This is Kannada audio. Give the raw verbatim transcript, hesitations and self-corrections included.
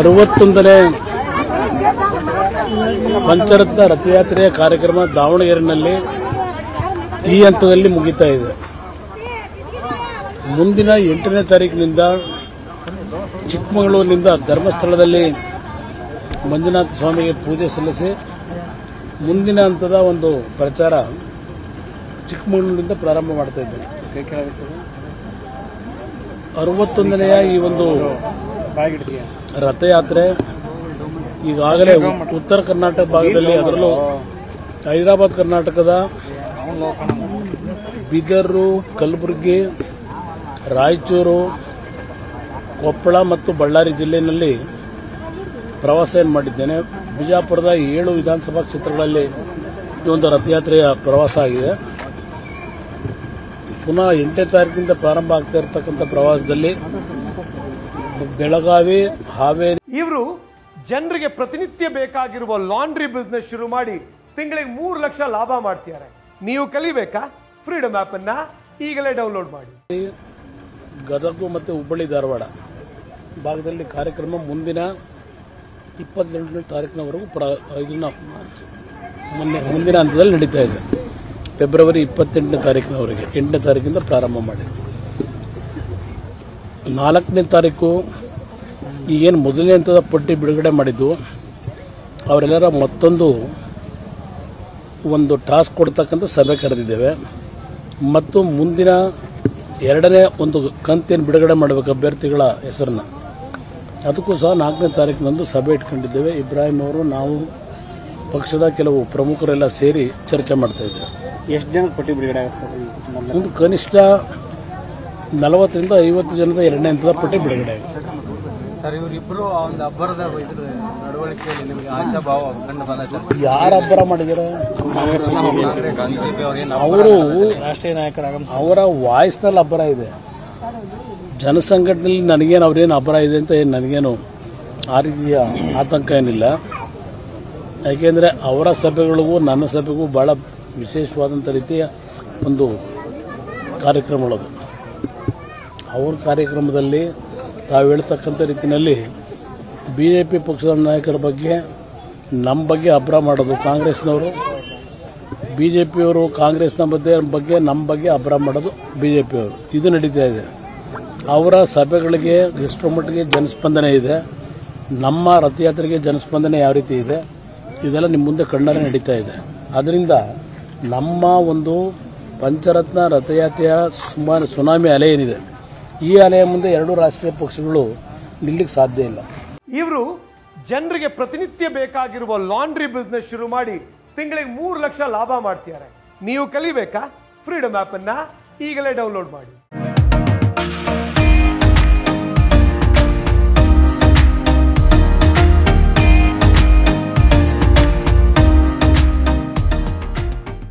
ಅರವತ್ತೊಂದನೇ ಪಂಚರತ್ನ ರಥಯಾತ್ರೆಯ ಕಾರ್ಯಕ್ರಮ ದಾವಣಗೆರೆಯಲ್ಲಿ ಈ ಹಂತದಲ್ಲಿ ಮುಗಿತಾ ಇದೆ। ಮುಂದಿನ ಎಂಟನೇ ತಾರೀಕಿನಿಂದ ಚಿಕ್ಕಮಗಳೂರಿನಿಂದ ಧರ್ಮಸ್ಥಳದಲ್ಲಿ ಮಂಜುನಾಥ ಸ್ವಾಮಿಗೆ ಪೂಜೆ ಸಲ್ಲಿಸಿ ಮುಂದಿನ ಹಂತದ ಒಂದು ಪ್ರಚಾರ ಚಿಕ್ಕಮಗಳೂರಿನಿಂದ ಪ್ರಾರಂಭ ಮಾಡ್ತಾ ಇದ್ದೇನೆ। ಅರವತ್ತೊಂದನೆಯ ಈ ಒಂದು ರಥಯಾತ್ರೆ ಈಗಾಗಲೇ ಉತ್ತರ ಕರ್ನಾಟಕ ಭಾಗದಲ್ಲಿ ಅದರಲ್ಲೂ ಹೈದರಾಬಾದ್ ಕರ್ನಾಟಕದ ಬಿದರು, ಕಲಬುರ್ಗಿ, ರಾಯಚೋರು, कोप्पड़ा ಮತ್ತು ಬಲ್ಲಾರಿ ಜಿಲ್ಲೆಯಲ್ಲಿ ಪ್ರವಾಸ ಏನು ಮಾಡಿದ್ದೇನೆ। ವಿಜಾಪುರದ ಏಳು ವಿಧಾನಸಭಾ ಕ್ಷೇತ್ರಗಳಲ್ಲಿ ಈ ಒಂದು ರಥಯಾತ್ರೆಯ ಪ್ರವಾಸ ಆಗಿದೆ। ಪುನಃ ಎಂಟನೇ ತಾರೀಕಿನಿಂದ ಪ್ರಾರಂಭ ಆಗ್ತಾ ಇರತಕ್ಕಂತ ಪ್ರವಾಸದಲ್ಲಿ ಬೆಳಗಾವಿ, ಹಾವೇರಿ ಇವರು ಜನರಿಗೆ ಪ್ರತಿನಿತ್ಯ ಬೇಕಾಗಿರುವ ಲಾಂಡ್ರಿ ಬಿಸ್ನೆಸ್ ಶುರು ಮಾಡಿ ತಿಂಗಳಿಗೆ ಮೂರು ಲಕ್ಷ ಲಾಭ ಮಾಡ್ತಿದ್ದಾರೆ। ನೀವು ಕಲಿಬೇಕಾ? ಫ್ರೀಡಮ್ ಆಪ್ ಅನ್ನು ಈಗಲೇ ಡೌನ್ಲೋಡ್ ಮಾಡಿ। ಗದಗ ಮತ್ತು ಹುಬ್ಬಳ್ಳಿ ಧಾರವಾಡ ಭಾಗದಲ್ಲಿ ಕಾರ್ಯಕ್ರಮ ಮುಂದಿನ ಇಪ್ಪತ್ತೆಂಟನೇ ತಾರೀಕಿನವರೆಗೂ ಇದನ್ನ ಮೊನ್ನೆ ಮುಂದಿನ ಹಂತದಲ್ಲಿ ನಡೀತಾ ಇದೆ। ಫೆಬ್ರವರಿ ಇಪ್ಪತ್ತೆಂಟನೇ ತಾರೀಕಿನವರೆಗೆ ಎಂಟನೇ ತಾರೀಕಿಂದ ಪ್ರಾರಂಭ ಮಾಡಿ ನಾಲ್ಕನೇ ತಾರೀಕು ಈಗೇನು ಮೊದಲನೇ ಹಂತದ ಪಟ್ಟಿ ಬಿಡುಗಡೆ ಮಾಡಿದ್ದು ಅವರೆಲ್ಲರ ಮತ್ತೊಂದು ಒಂದು ಟಾಸ್ಕ್ ಕೊಡ್ತಕ್ಕಂಥ ಸಭೆ ಕರೆದಿದ್ದೇವೆ ಮತ್ತು ಮುಂದಿನ ಎರಡನೇ ಒಂದು ಕಂತೇನು ಬಿಡುಗಡೆ ಮಾಡಬೇಕು ಅಭ್ಯರ್ಥಿಗಳ ಹೆಸರನ್ನ, ಅದಕ್ಕೂ ಸಹ ನಾಲ್ಕನೇ ತಾರೀಕಿನಂದು ಸಭೆ ಇಟ್ಕೊಂಡಿದ್ದೇವೆ। ಇಬ್ರಾಹಿಂ ಅವರು, ನಾವು, ಪಕ್ಷದ ಕೆಲವು ಪ್ರಮುಖರೆಲ್ಲ ಸೇರಿ ಚರ್ಚೆ ಮಾಡ್ತಾ ಇದ್ದೇವೆ। ಎಷ್ಟು ಜನ ಪಟ್ಟಿ ಬಿಡುಗಡೆ ಆಗುತ್ತೆ? ಒಂದು ಕನಿಷ್ಠ ನಲವತ್ತರಿಂದ ಐವತ್ತು ಜನದ ಎರಡನೇ ಹಂತದ ಪಟ್ಟಿ ಬಿಡುಗಡೆ ಆಗುತ್ತೆ ಸರ್। ಇವರಿಬ್ಬರು ಒಂದು ಅಬ್ಬರದ ನಡವಳಿಕೆಯಲ್ಲಿ ನಿಮಗೆ ಆಶಾಭಾವ ಕಂಡು ಬಂದ? ಯಾರು ಅಬ್ಬರ ಮಾಡಿದ್ದಾರೆ? ಅವರು ರಾಷ್ಟ್ರೀಯ ನಾಯಕರಾಗ ಅವರ ವಾಯ್ಸ್ನಲ್ಲಿ ಅಬ್ಬರ ಇದೆ। ಜನಸಂಘಟನೆಯಲ್ಲಿ ನನಗೇನು ಅವ್ರೇನು ಅಬ್ಬರ ಇದೆ ಅಂತ ಏನು ನನಗೇನು ಆ ರೀತಿಯ ಆತಂಕ ಏನಿಲ್ಲ, ಯಾಕೆಂದರೆ ಅವರ ಸಭೆಗಳಿಗೂ ನನ್ನ ಸಭೆಗೂ ಭಾಳ ವಿಶೇಷವಾದಂಥ ರೀತಿಯ ಒಂದು ಕಾರ್ಯಕ್ರಮಗಳದು। ಅವ್ರ ಕಾರ್ಯಕ್ರಮದಲ್ಲಿ ತಾವು ಹೇಳ್ತಕ್ಕಂಥ ರೀತಿಯಲ್ಲಿ ಬಿಜೆಪಿ ಪಕ್ಷದ ನಾಯಕರ ಬಗ್ಗೆ ನಮ್ಮ ಬಗ್ಗೆ ಅಬ್ಬರ ಮಾಡೋದು, ಕಾಂಗ್ರೆಸ್ನವರು ಬಿ ಜೆ ಪಿಯವರು ಕಾಂಗ್ರೆಸ್ನ ಬಗ್ಗೆ ಬಗ್ಗೆ ನಮ್ಮ ಬಗ್ಗೆ ಅಬ್ಬರ ಮಾಡೋದು ಬಿ ಜೆ ಪಿಯವರು, ಇದು ನಡೀತಾ ಇದೆ। ಅವರ ಸಭೆಗಳಿಗೆ ಎಷ್ಟರ ಮಟ್ಟಿಗೆ ಜನಸ್ಪಂದನೆ ಇದೆ, ನಮ್ಮ ರಥಯಾತ್ರೆಗೆ ಜನಸ್ಪಂದನೆ ಯಾವ ರೀತಿ ಇದೆ, ಇದೆಲ್ಲ ನಿಮ್ಮ ಮುಂದೆ ಕಣ್ಣಾರೆ ನಡೀತಾ ಇದೆ। ಅದರಿಂದ ನಮ್ಮ ಒಂದು ಪಂಚರತ್ನ ರಥಯಾತ್ರೆಯ ಸುಮಾರು ಸುನಾಮಿ ಅಲೆ ಏನಿದೆ, ಈ ಅಲೆಯ ಮುಂದೆ ಎರಡು ರಾಷ್ಟ್ರೀಯ ಪಕ್ಷಗಳು ನಿಲ್ಲಕ್ಕೆ ಸಾಧ್ಯ ಇಲ್ಲ। ಇವರು ಜನರಿಗೆ ಪ್ರತಿನಿತ್ಯ ಬೇಕಾಗಿರುವ ಲಾಂಡ್ರಿ ಬಿಸ್ನೆಸ್ ಶುರು ಮಾಡಿ ತಿಂಗಳಿಗೆ ಮೂರು ಲಕ್ಷ ಲಾಭ ಮಾಡ್ತಿದ್ದಾರೆ। ನೀವು ಕಲಿಬೇಕಾ? ಫ್ರೀಡಮ್ ಆ್ಯಪನ್ನು ಈಗಲೇ ಡೌನ್ಲೋಡ್ ಮಾಡಿ।